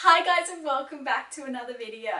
Hi guys, and welcome back to another video.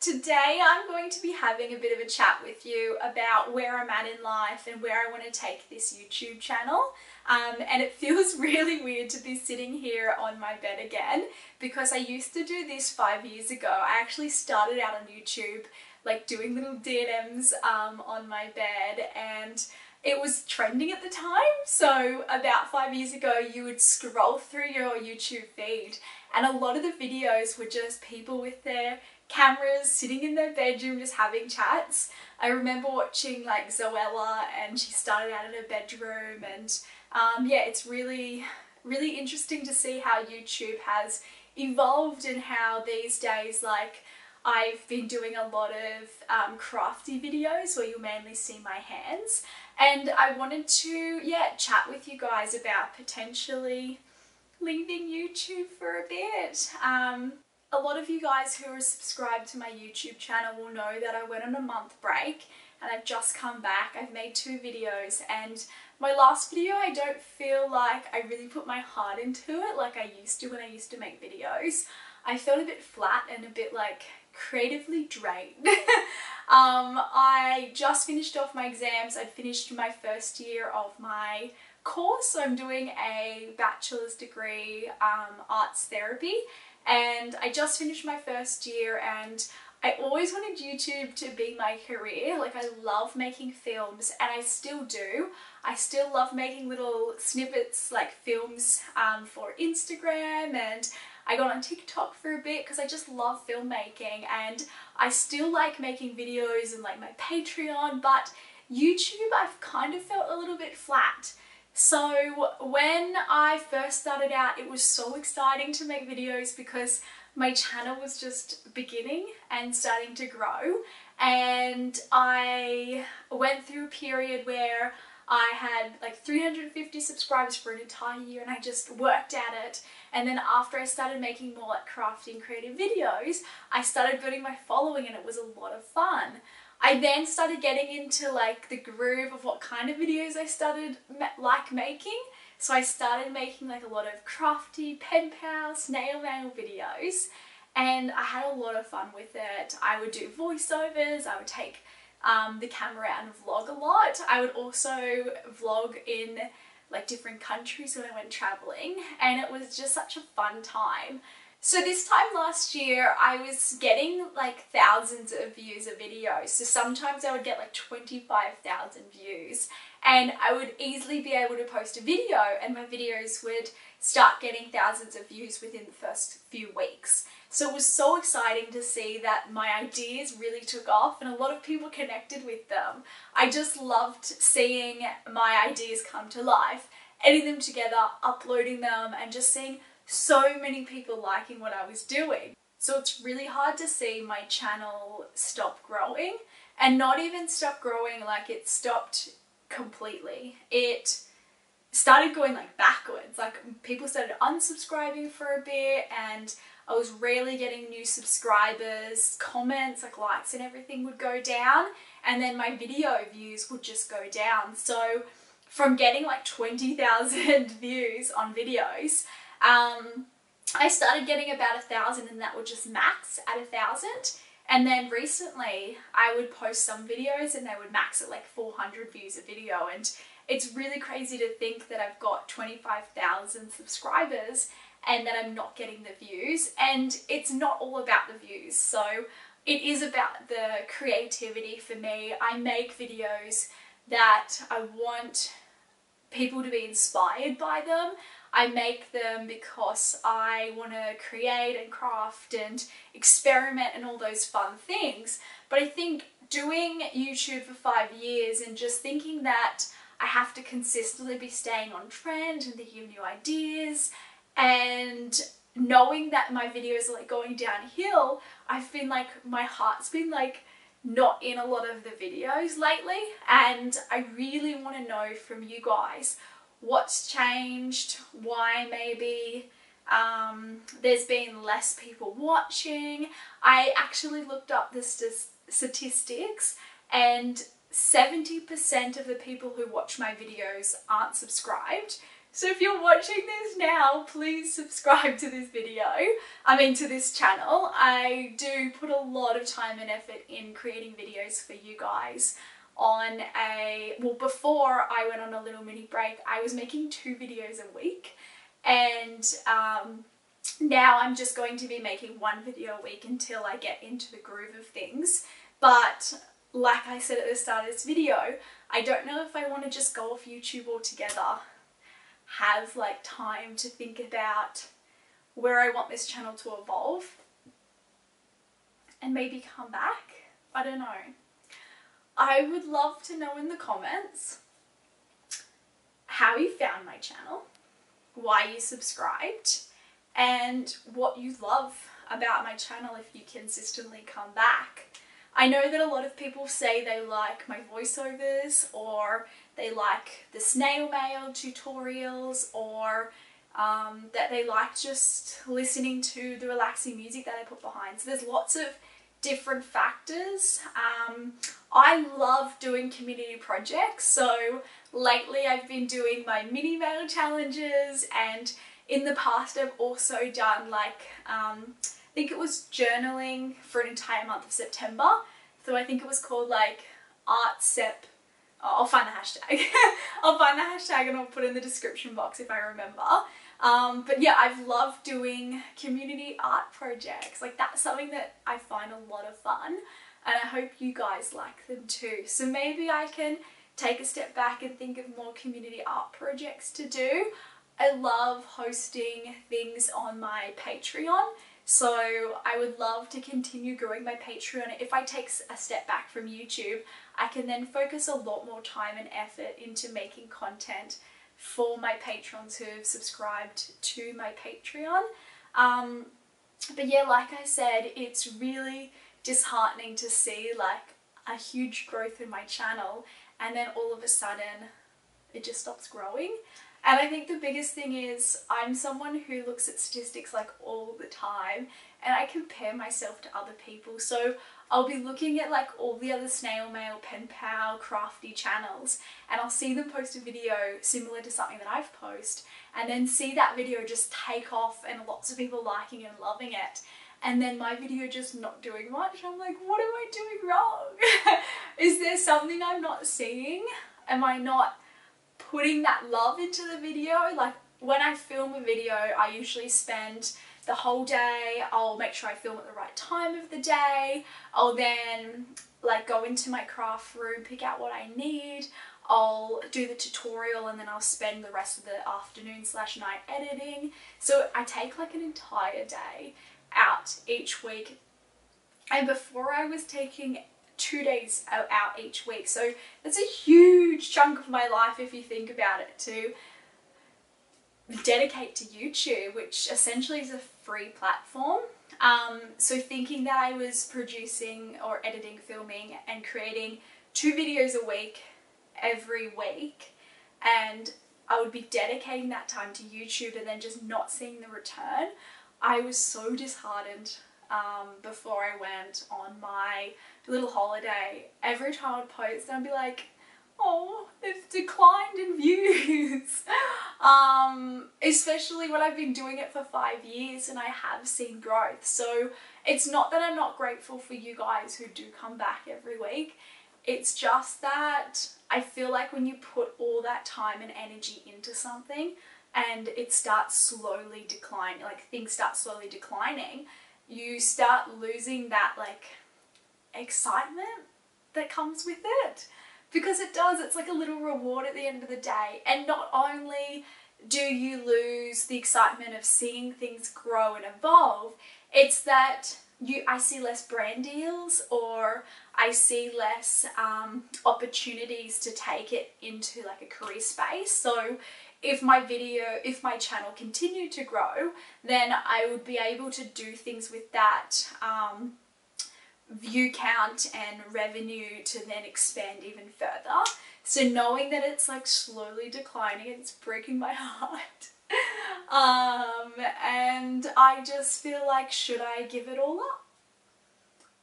Today I'm going to be having a bit of a chat with you about where I'm at in life and where I want to take this YouTube channel. And it feels really weird to be sitting here on my bed again because I used to do this 5 years ago. I actually started out on YouTube like doing little DMs on my bed, and it was trending at the time. So about 5 years ago, you would scroll through your YouTube feed and a lot of the videos were just people with their cameras sitting in their bedroom just having chats. I remember watching like Zoella, and she started out in her bedroom, and yeah, it's really, really interesting to see how YouTube has evolved and how these days, like, I've been doing a lot of crafty videos where you'll mainly see my hands, and I wanted to, yeah, chat with you guys about potentially leaving YouTube for a bit. A lot of you guys who are subscribed to my YouTube channel will know that I went on a month break and I've just come back. I've made 2 videos, and my last video I don't feel like I really put my heart into it like I used to when I used to make videos. I felt a bit flat and a bit like creatively drained. I just finished off my exams. I finished my first year of my course, so I'm doing a bachelor's degree, arts therapy, and I just finished my first year, and I always wanted YouTube to be my career. Like, I love making films, and I still do. I still love making little snippets, like films for Instagram, and I got on TikTok for a bit because I just love filmmaking, and I still like making videos and like my Patreon, but YouTube I've kind of felt a little bit flat. So when I first started out, it was so exciting to make videos because my channel was just beginning and starting to grow, and I went through a period where I had like 350 subscribers for an entire year, and I just worked at it. And then after I started making more like crafting creative videos, I started building my following, and it was a lot of fun. I then started getting into like the groove of what kind of videos I started like making. So I started making like a lot of crafty pen pal, snail mail videos, and I had a lot of fun with it. I would do voiceovers, I would take the camera out and vlog a lot. I would also vlog in like different countries when I went traveling, and it was just such a fun time. So this time last year, I was getting like thousands of views a video. So sometimes I would get like 25,000 views, and I would easily be able to post a video, and my videos would start getting thousands of views within the first few weeks. So it was so exciting to see that my ideas really took off and a lot of people connected with them. I just loved seeing my ideas come to life, editing them together, uploading them, and just seeing so many people liking what I was doing. So it's really hard to see my channel stop growing, and not even stop growing like it stopped completely. It started going like backwards, like people started unsubscribing for a bit, and I was rarely getting new subscribers. Comments, like likes and everything would go down, and then my video views would just go down. So from getting like 20,000 views on videos, I started getting about 1,000, and that would just max at 1,000. And then recently I would post some videos and they would max at like 400 views a video, and it's really crazy to think that I've got 25,000 subscribers and that I'm not getting the views. And it's not all about the views, so it is about the creativity for me. I make videos that I want people to be inspired by them. I make them because I want to create and craft and experiment and all those fun things. But I think doing YouTube for 5 years and just thinking that I have to consistently be staying on trend and thinking of new ideas and knowing that my videos are like going downhill, I've been like, my heart's been like not in a lot of the videos lately, and I really want to know from you guys what's changed, why maybe there's been less people watching. I actually looked up the statistics, and 70% of the people who watch my videos aren't subscribed, So if you're watching this now, please subscribe to this video, to this channel. I do put a lot of time and effort in creating videos for you guys. Well, before I went on a little mini break, I was making 2 videos a week, and now I'm just going to be making 1 video a week until I get into the groove of things. But like I said at the start of this video, I don't know if I want to just go off YouTube altogether, have like time to think about where I want this channel to evolve and maybe come back. I don't know. I would love to know in the comments how you found my channel, why you subscribed, and what you love about my channel if you consistently come back. I know that a lot of people say they like my voiceovers, or they like the snail mail tutorials, or that they like just listening to the relaxing music that I put behind. So there's lots of different factors. I love doing community projects, so lately I've been doing my mini mail challenges, and in the past I've also done like, I think it was journaling for an entire month of September. So I think it was called like ArtSep. I'll find the hashtag. I'll find the hashtag and I'll put it in the description box if I remember. But yeah, I've loved doing community art projects. Like, that's something that I find a lot of fun, and I hope you guys like them too. So maybe I can take a step back and think of more community art projects to do. I love hosting things on my Patreon, so I would love to continue growing my Patreon. If I take a step back from YouTube, I can then focus a lot more time and effort into making content for my patrons who have subscribed to my Patreon. But yeah, like I said, it's really disheartening to see like a huge growth in my channel and then all of a sudden it just stops growing. And I think the biggest thing is I'm someone who looks at statistics like all the time, and I compare myself to other people. So I'll be looking at like all the other snail mail, pen pal, crafty channels, and I'll see them post a video similar to something that I've posted, and then see that video just take off and lots of people liking and loving it. And then my video just not doing much. I'm like, what am I doing wrong? Is there something I'm not seeing? Am I not putting that love into the video? Like, when I film a video, I usually spend the whole day. I'll make sure I film at the right time of the day. I'll then like go into my craft room, pick out what I need. I'll do the tutorial, and then I'll spend the rest of the afternoon slash night editing. So I take like an entire day out each week. And before I was taking 2 days out each week, so that's a huge chunk of my life if you think about it, to dedicate to YouTube, which essentially is a free platform. So thinking that I was producing or editing, filming and creating 2 videos a week every week, and I would be dedicating that time to YouTube and then just not seeing the return, I was so disheartened. Before I went on my little holiday, every time I would post and I'd be like, oh, it's declined in views. Especially when I've been doing it for 5 years and I have seen growth. So it's not that I'm not grateful for you guys who do come back every week. It's just that I feel like when you put all that time and energy into something and it starts slowly declining, like things start slowly declining, you start losing that like excitement that comes with it, because it does, it's like a little reward at the end of the day. And not only do you lose the excitement of seeing things grow and evolve, it's that I see less brand deals, or I see less opportunities to take it into like a career space. So if my channel continued to grow, then I would be able to do things with that view count and revenue to then expand even further. So knowing that it's like slowly declining, it's breaking my heart. And I just feel like, should I give it all up?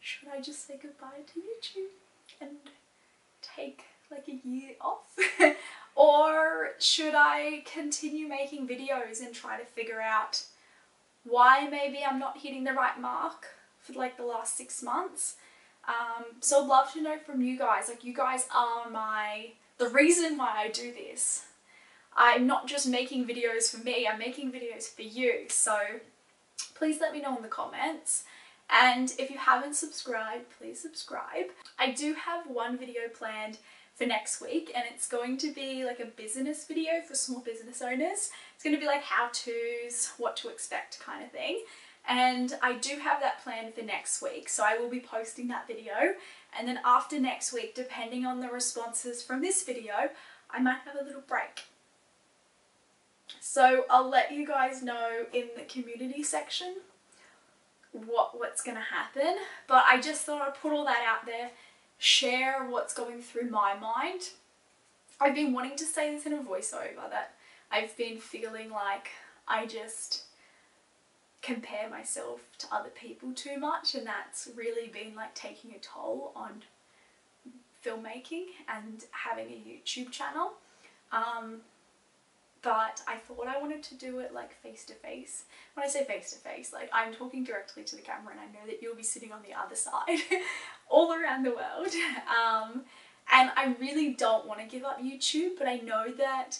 Should I just say goodbye to YouTube and take like a year off? Or should I continue making videos and try to figure out why maybe I'm not hitting the right mark for like the last 6 months? So I'd love to know from you guys. Like, you guys are the reason why I do this. I'm not just making videos for me, I'm making videos for you. So please let me know in the comments. And if you haven't subscribed, please subscribe. I do have one video planned for next week, and it's going to be like a business video for small business owners. It's going to be like how-tos, what to expect kind of thing. And I do have that planned for next week, so I will be posting that video. And then after next week, depending on the responses from this video, I might have a little break. So I'll let you guys know in the community section what's going to happen. But I just thought I'd put all that out there. Share what's going through my mind. I've been wanting to say this in a voiceover, that I've been feeling like I just compare myself to other people too much, and that's really been like taking a toll on filmmaking and having a YouTube channel. But I thought I wanted to do it like face to face. When I say face to face, like I'm talking directly to the camera, and I know that you'll be sitting on the other side all around the world. And I really don't want to give up YouTube, but I know that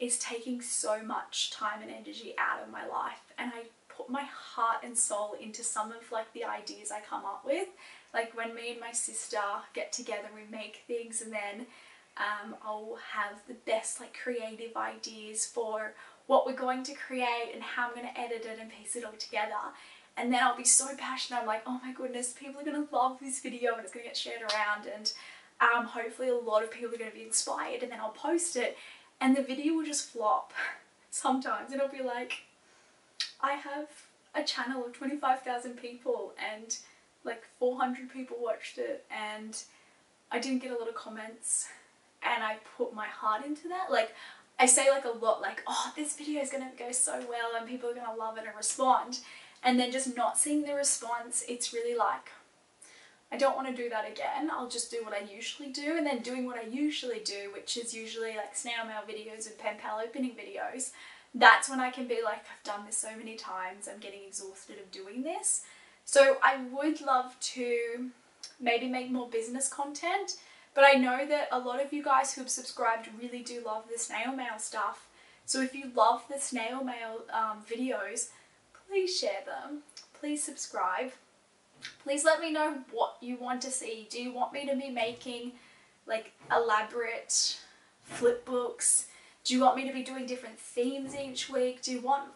it's taking so much time and energy out of my life. And I put my heart and soul into some of like the ideas I come up with. Like when me and my sister get together, we make things, and then I'll have the best like creative ideas for what we're going to create and how I'm going to edit it and piece it all together. And then I'll be so passionate, I'm like, oh my goodness, people are going to love this video and it's going to get shared around, and hopefully a lot of people are going to be inspired, and then I'll post it and the video will just flop sometimes, and it'll be like, I have a channel of 25,000 people and like 400 people watched it and I didn't get a lot of comments. And I put my heart into that. Like, I say like a lot, like, oh, this video is gonna go so well and people are gonna love it and respond. And then just not seeing the response, it's really like, I don't wanna do that again. I'll just do what I usually do. And then doing what I usually do, which is usually like snail mail videos and pen pal opening videos, that's when I can be like, I've done this so many times, I'm getting exhausted of doing this. So I would love to maybe make more business content. But I know that a lot of you guys who have subscribed really do love the snail mail stuff. So if you love the snail mail videos, please share them. Please subscribe. Please let me know what you want to see. Do you want me to be making like elaborate flip books? Do you want me to be doing different themes each week? Do you want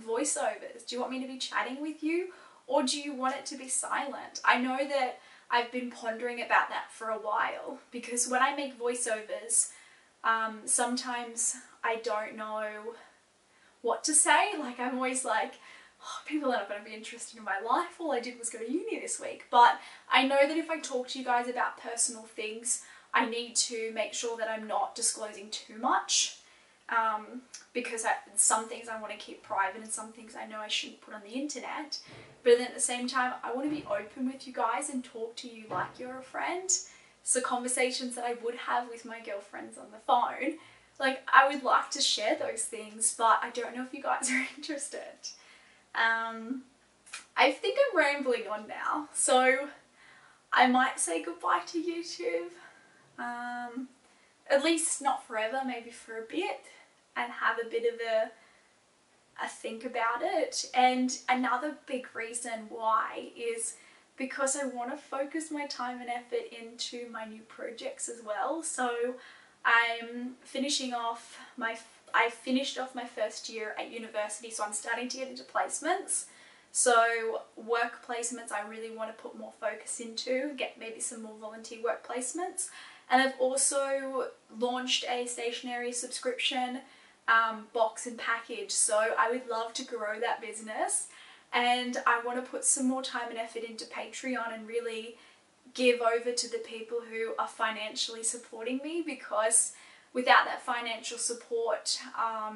voiceovers? Do you want me to be chatting with you? Or do you want it to be silent? I know that I've been pondering about that for a while, because when I make voiceovers, sometimes I don't know what to say. Like, I'm always like, oh, people are not going to be interested in my life. All I did was go to uni this week. But I know that if I talk to you guys about personal things, I need to make sure that I'm not disclosing too much, because some things I want to keep private and some things I know I shouldn't put on the internet. But then at the same time, I want to be open with you guys and talk to you like you're a friend. So conversations that I would have with my girlfriends on the phone, like I would like to share those things, but I don't know if you guys are interested. I think I'm rambling on now, so I might say goodbye to YouTube. At least not forever, maybe for a bit, and have a bit of a think about it. And another big reason why is because I want to focus my time and effort into my new projects as well. So I'm finishing off I finished off my first year at university, so I'm starting to get into placements. So work placements I really want to put more focus into, get maybe some more volunteer work placements. And I've also launched a stationery subscription box and package, so I would love to grow that business, and I want to put some more time and effort into Patreon and really give over to the people who are financially supporting me, because without that financial support, I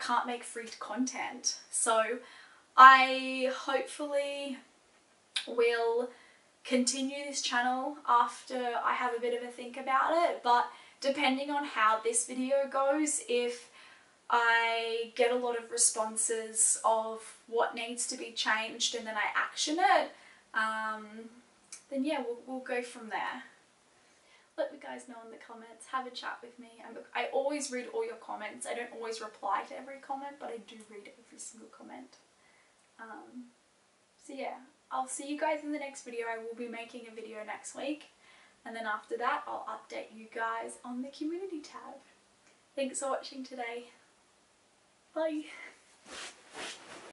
can't make free content. So I hopefully will continue this channel after I have a bit of a think about it, but depending on how this video goes, if I get a lot of responses of what needs to be changed and then I action it, then yeah, we'll go from there. Let me guys know in the comments, have a chat with me. I always read all your comments. I don't always reply to every comment, but I do read every single comment. So yeah, I'll see you guys in the next video. I will be making a video next week, and then after that I'll update you guys on the community tab. Thanks for watching today. Bye!